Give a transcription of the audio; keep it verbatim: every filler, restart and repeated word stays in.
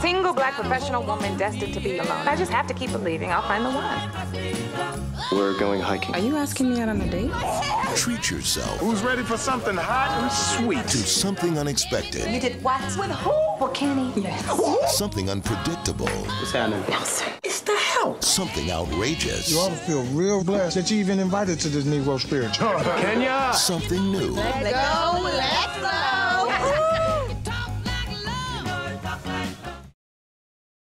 Single black professional woman destined to be alone. I just have to keep believing I'll find the one. We're going hiking. Are you asking me out on a date? Treat yourself. Who's ready for something hot and sweet? To something unexpected. You did what? With who? Well, Kenny. Yes. Something unpredictable. What's happening? Nothing. It's the help. Something outrageous. You ought to feel real blessed that you even invited to this Negro spiritual. Kenya. Something new. Let's go. Let's go.